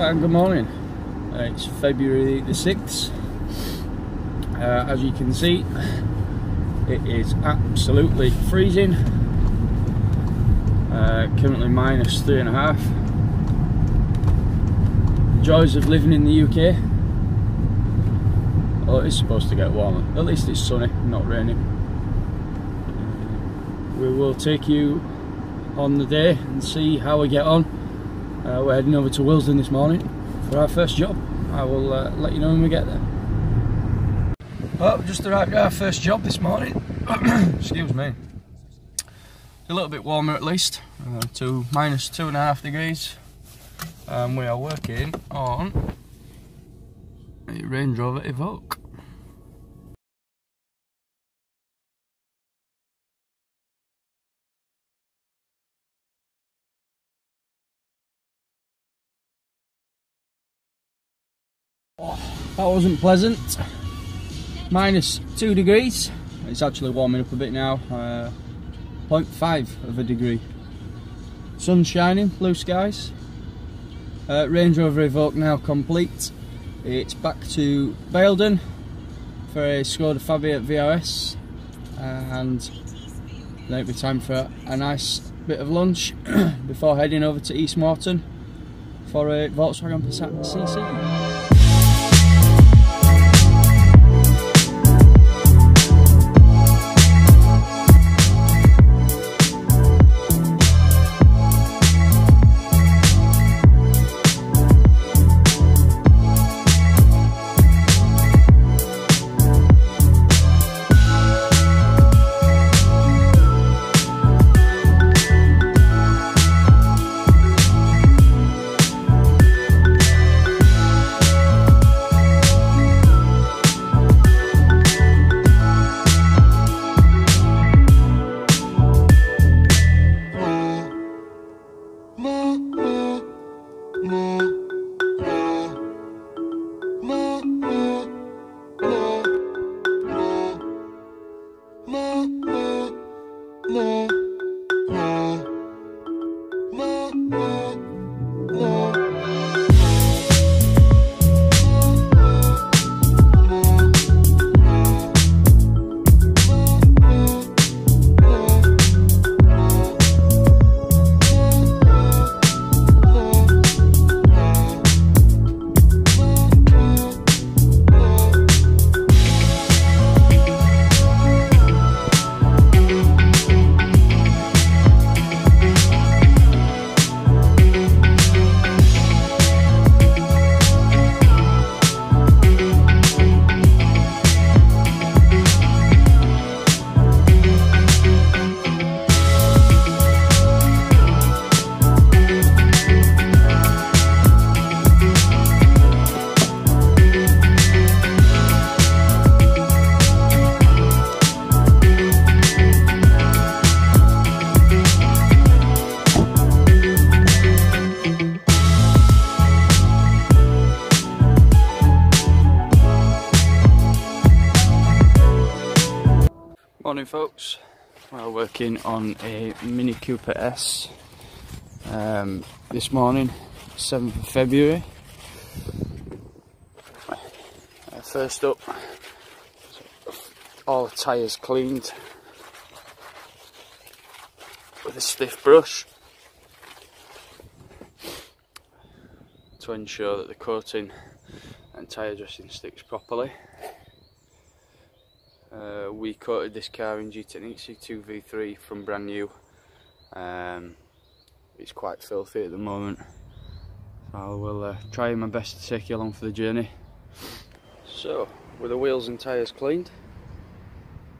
Good morning. It's February the 6th. As you can see, it is absolutely freezing. Currently -3.5. Joys of living in the UK. Well, it's supposed to get warmer. At least it's sunny, not raining. We will take you on the day and see how we get on. We're heading over to Wilsden this morning for our first job. I will let you know when we get there. Well, we just arrived at our first job this morning. Excuse me. A little bit warmer at least, to -2.5 degrees. And we are working on a Range Rover Evoque. Oh, that wasn't pleasant. -2 degrees. It's actually warming up a bit now. 0.5 of a degree. Sun shining, blue skies. Range Rover Evoque now complete. It's back to Baildon for a Skoda Fabia VRS, and then it'll be time for a nice bit of lunch before heading over to East Morton for a Volkswagen Passat CC. Morning folks, we're working on a Mini Cooper S this morning, 7th of February. First up, all the tyres cleaned with a stiff brush to ensure that the coating and tyre dressing sticks properly. We coated this car in Gtechniq C2v3 from brand new. It's quite filthy at the moment, so I will try my best to take you along for the journey. So, with the wheels and tyres cleaned,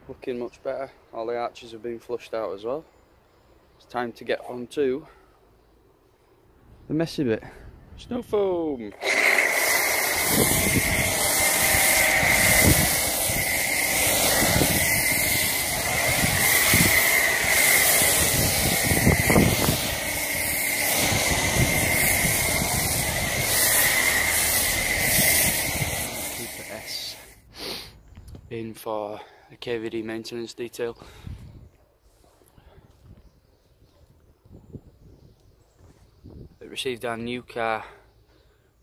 looking much better, all the arches have been flushed out as well. It's time to get on to the messy bit, snow foam! In for a KVD maintenance detail. It received our new car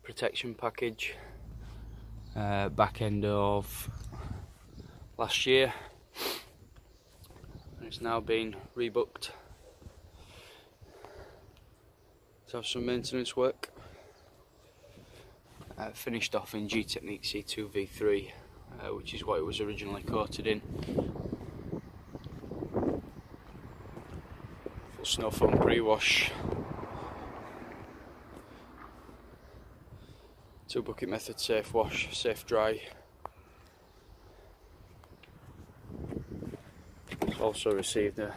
protection package back end of last year, and it's now been rebooked to have some maintenance work finished off in Gtechniq C2v3, which is what it was originally coated in. Full snow foam pre-wash, 2-bucket method safe wash, safe dry. It's also received a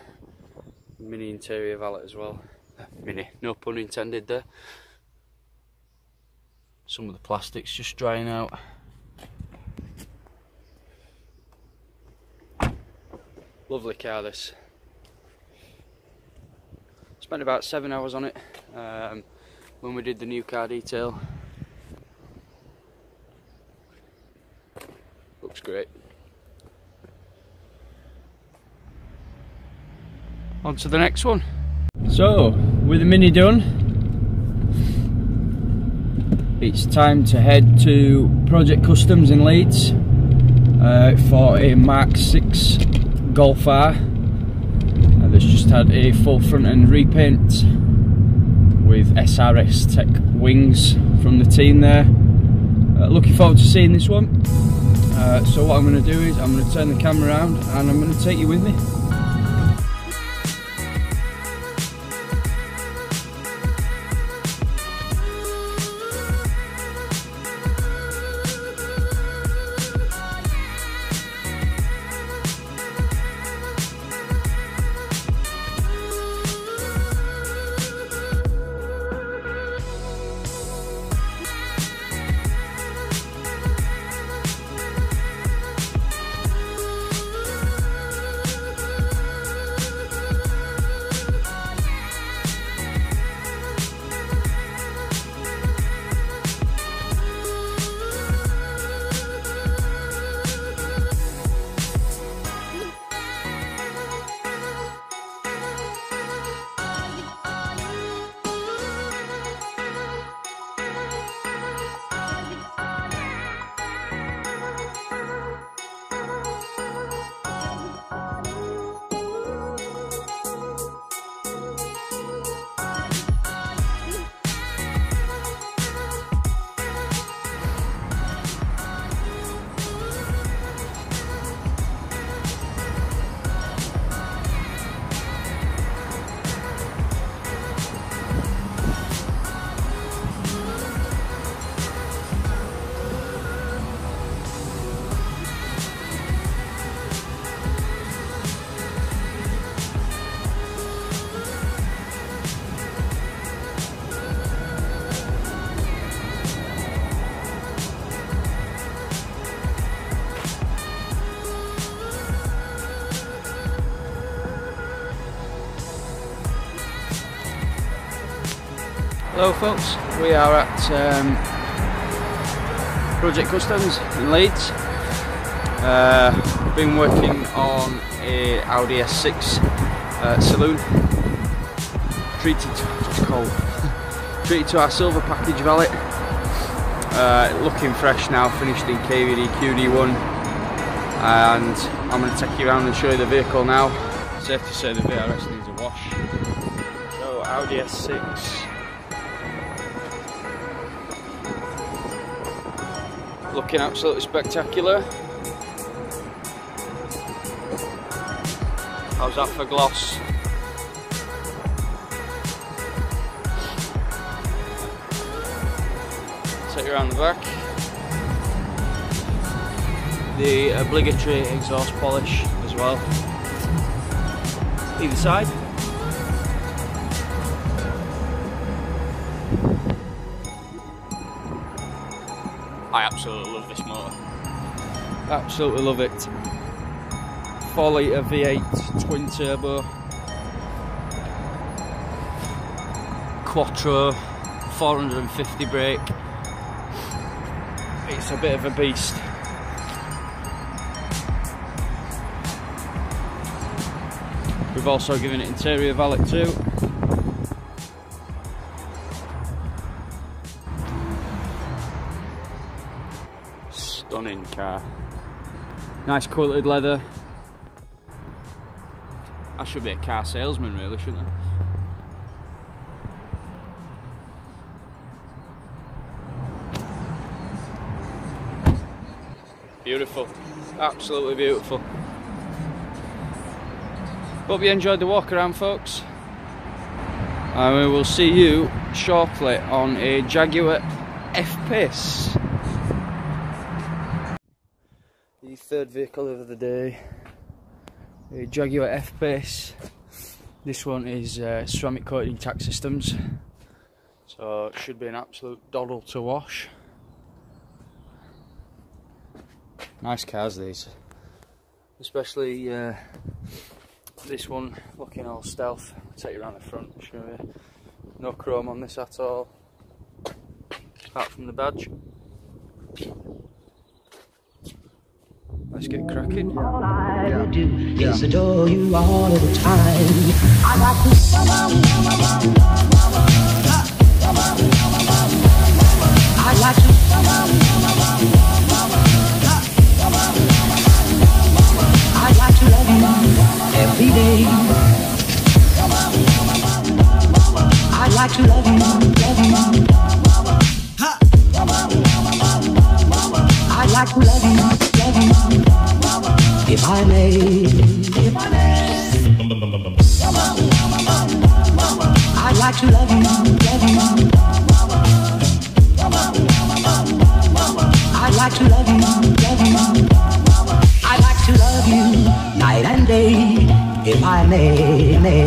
mini interior valet as well. Mini, no pun intended there. Some of the plastic's just drying out. Lovely car this. Spent about 7 hours on it when we did the new car detail. Looks great. On to the next one. So, with the Mini done, it's time to head to Project Customs in Leeds for a Mark 6 Golf R that's just had a full front end repaint with SRS Tech Wings from the team there. Looking forward to seeing this one. So what I'm going to do is I'm going to turn the camera around and I'm going to take you with me. Hello folks, we are at Project Customs in Leeds. We've been working on a Audi S6 saloon, treated to our silver package valet, looking fresh now, finished in KVD QD1, and I'm going to take you around and show you the vehicle now. Safe to say the VRS needs a wash. So Audi S6. Looking absolutely spectacular. How's that for gloss? Take you around the back. The obligatory exhaust polish as well. Either side. I absolutely love this motor. Absolutely love it. 4-litre V8 twin turbo. Quattro, 450 brake. It's a bit of a beast. We've also given it interior valet too. stunning car. Nice quilted leather. I should be a car salesman really, shouldn't I? Beautiful, absolutely beautiful. Hope you enjoyed the walk around, folks. And we will see you shortly on a Jaguar F-Pace. The third vehicle of the day, a Jaguar F-Pace. This one is ceramic coating tack systems, so it should be an absolute doddle to wash. Nice cars these, especially this one, looking all stealth. I'll take you around the front, show you. No chrome on this at all, apart from the badge. Let's get cracking. All I do is adore you all the time. I like this. I like to love you every day. I like to love you. I like to love you, if I may. I like to love you. I like to love you. I like to love you night and day, if I may.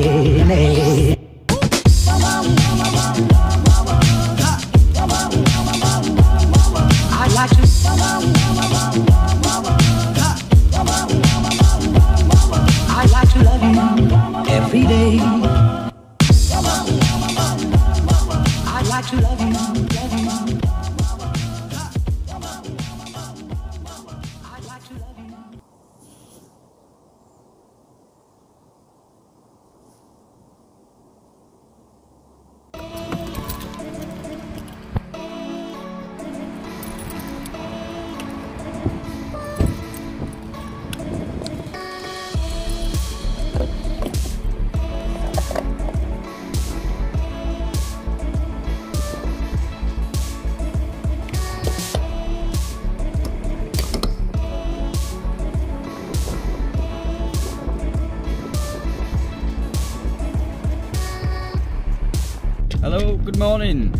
Hello, good morning.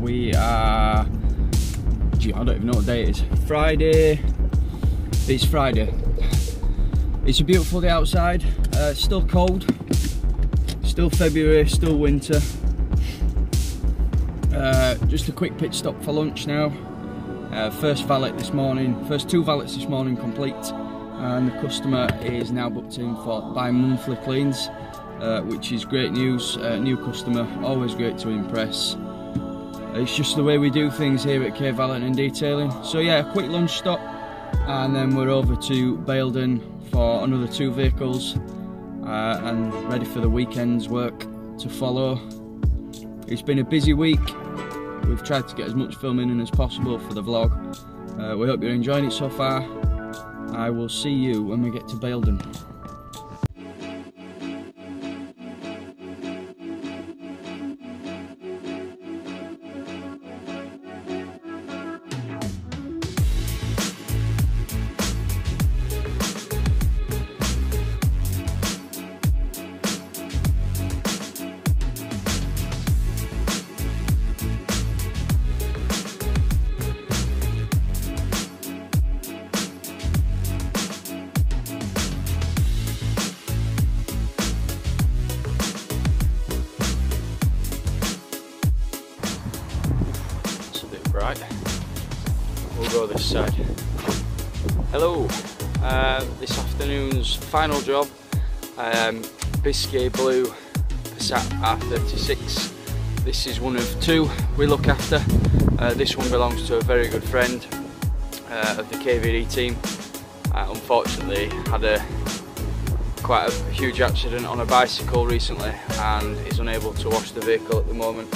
We are, gee, I don't even know what day it is. Friday. It's Friday. It's a beautiful day outside. Still cold. Still February, still winter. Just a quick pit stop for lunch now. First valet this morning, first two valets this morning complete. And the customer is now booked in for bi-monthly cleans. Which is great news. New customer, always great to impress. It's just the way we do things here at KVD and Detailing. So yeah, a quick lunch stop, and then we're over to Baildon for another two vehicles, and ready for the weekend's work to follow. It's been a busy week. We've tried to get as much filming in as possible for the vlog. We hope you're enjoying it so far. I will see you when we get to Baildon. Hello, this afternoon's final job, Biscay Blue Passat R36. This is one of two we look after. This one belongs to a very good friend of the KVD team. Unfortunately had quite a huge accident on a bicycle recently and is unable to wash the vehicle at the moment.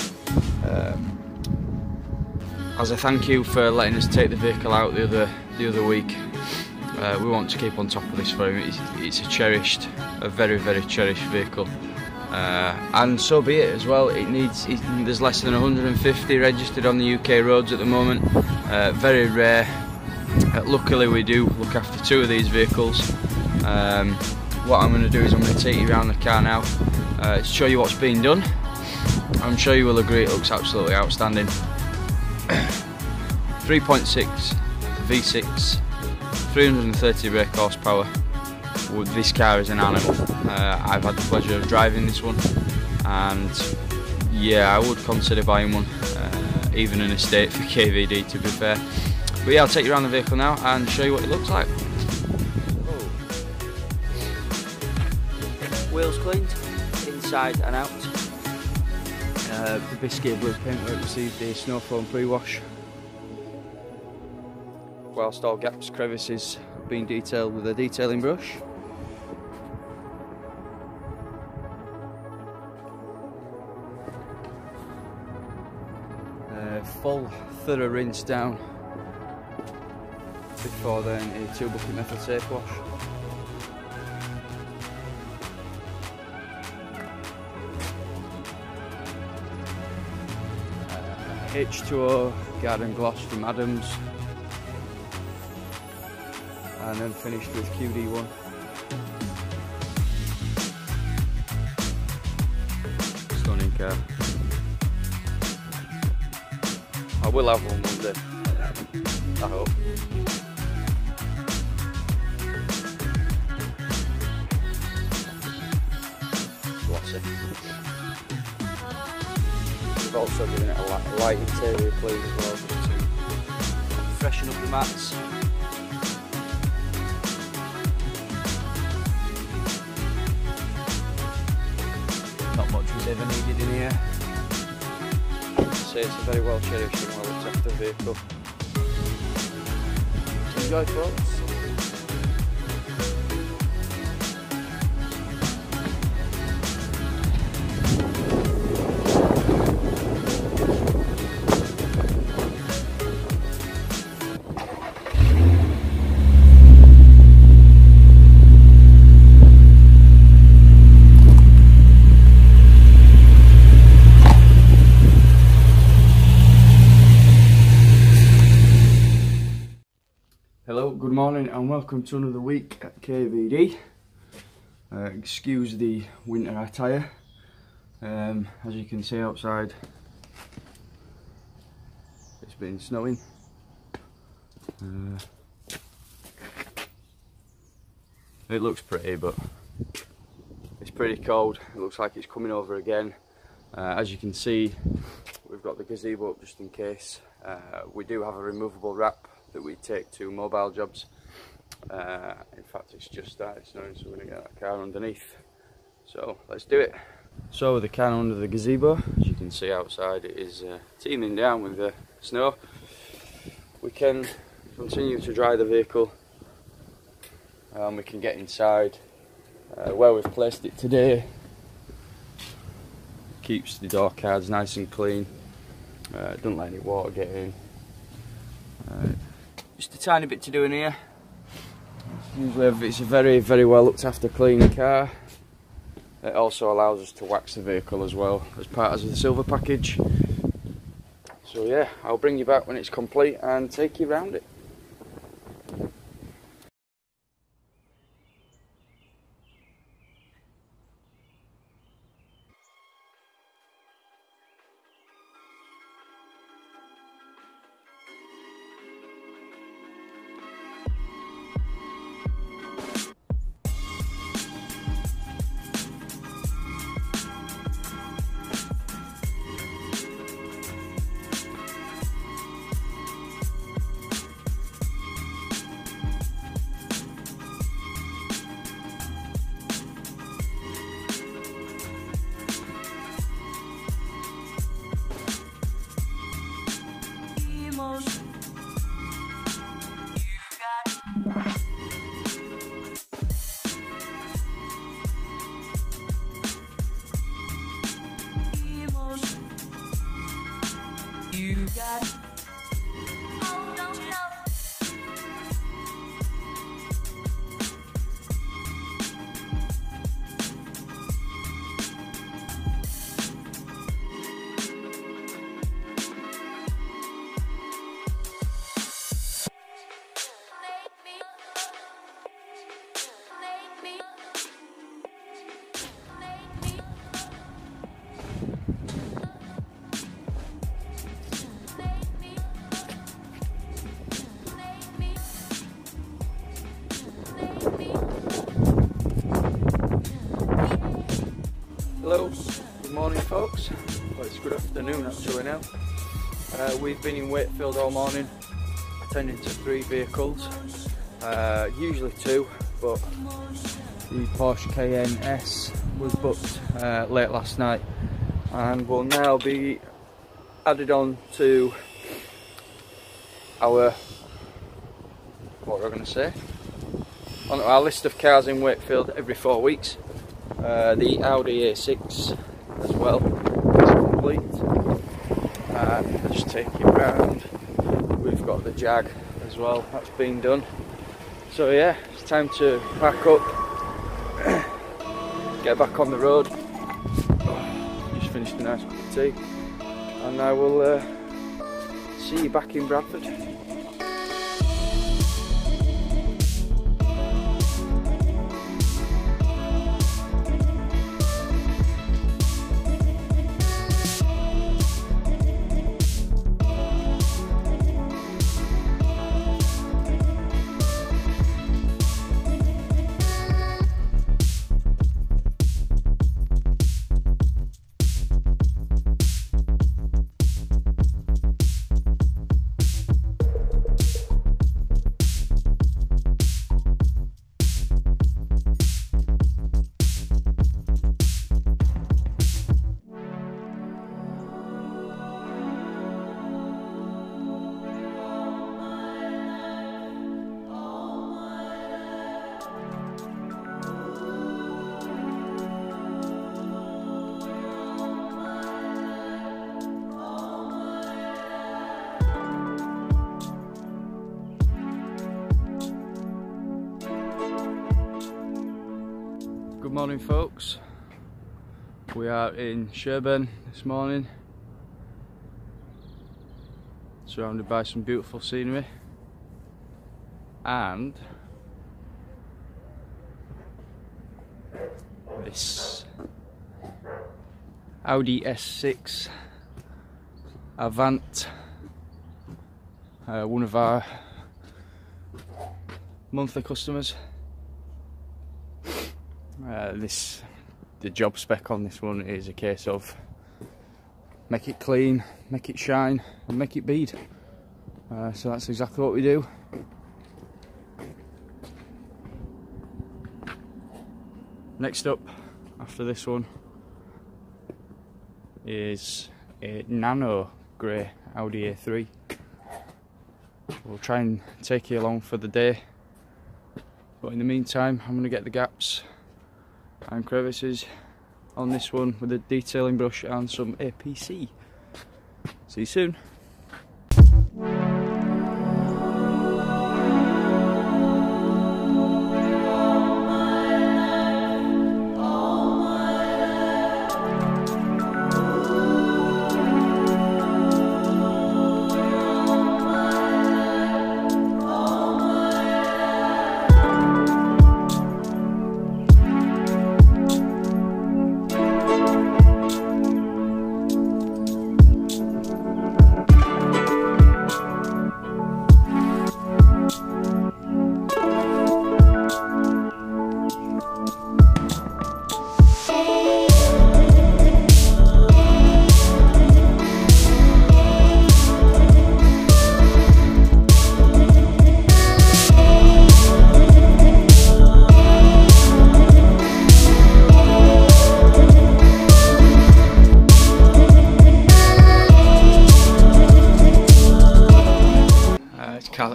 as a thank you for letting us take the vehicle out the other week. We want to keep on top of this for him. It's a very, very cherished vehicle, and so be it as well. There's less than 150 registered on the UK roads at the moment. Very rare. Luckily, we do look after two of these vehicles. What I'm going to do is I'm going to take you around the car now to show you what's being done. I'm sure you will agree it looks absolutely outstanding. 3.6 V6. 330 brake horsepower. This car is an animal. I've had the pleasure of driving this one, and yeah, I would consider buying one, even an estate for KVD, to be fair. But yeah, I'll take you around the vehicle now and show you what it looks like. Wheels cleaned, inside and out. The Biscay Blue paintwork received a snow foam pre-wash, whilst all gaps, crevices have been detailed with a detailing brush. Full thorough rinse down before then a 2-bucket metal safe wash. H2O Garden Gloss from Adams, and then finished with QD1. Stunning car. I will have one one day, I hope. Glossy. We've also given it a light interior clean as well, to freshen up the mats. Ever needed in here. So it's a very well cherished and well looked after vehicle. Enjoy, and welcome to another week at KVD. Excuse the winter attire. As you can see outside, it's been snowing. It looks pretty, but it's pretty cold. It looks like it's coming over again. As you can see, we've got the gazebo up just in case. We do have a removable wrap that we take to mobile jobs. In fact, it's just started snowing, so we're going to get that car underneath, so let's do it. So the car under the gazebo, as you can see outside, it is teeming down with the snow. We can continue to dry the vehicle, and we can get inside. Where we've placed it today, it keeps the door cards nice and clean. Don't let any water get in. Just a tiny bit to do in here. Usually it's a very, very well looked after, clean car. It also allows us to wax the vehicle as well as part of the silver package. So yeah, I'll bring you back when it's complete and take you round it. Hello, good morning folks. Well, it's good afternoon actually now. We've been in Wakefield all morning attending to three vehicles, usually two, but the Porsche Cayenne S was booked late last night and will now be added on to our, what we're going to say, on our list of cars in Wakefield every 4 weeks. The Audi A6 as well is complete. Just take it round. We've got the Jag as well, that's been done. So yeah, it's time to pack up, get back on the road. Just finished a nice cup of tea and I will see you back in Bradford. Morning folks, we are in Sherburn this morning, surrounded by some beautiful scenery and this Audi S6 Avant, one of our monthly customers. The job spec on this one is a case of make it clean, make it shine and make it bead, so that's exactly what we do. Next up after this one is a nano grey Audi A3. We'll try and take you along for the day, but in the meantime I'm going to get the gaps and crevices on this one with a detailing brush and some APC. See you soon.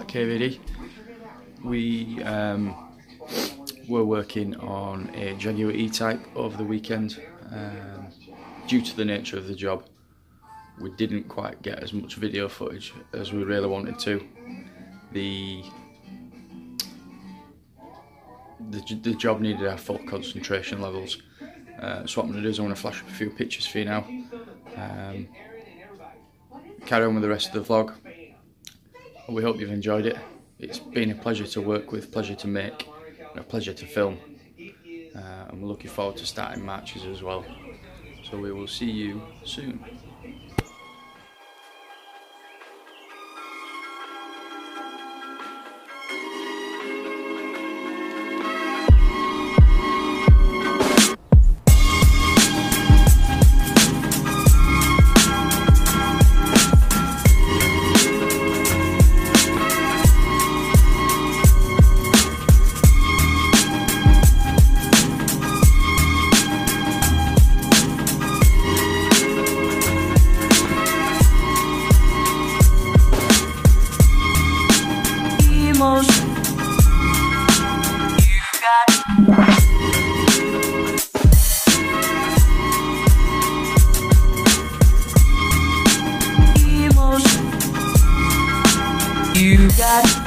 KVD. We were working on a Jaguar E-Type over the weekend. Due to the nature of the job, we didn't quite get as much video footage as we really wanted to. The job needed our full concentration levels. So what I'm going to do is I'm going to flash up a few pictures for you now. Carry on with the rest of the vlog. We hope you've enjoyed it. It's been a pleasure to work with, pleasure to make, and a pleasure to film. And we're looking forward to starting matches as well. So we will see you soon. You got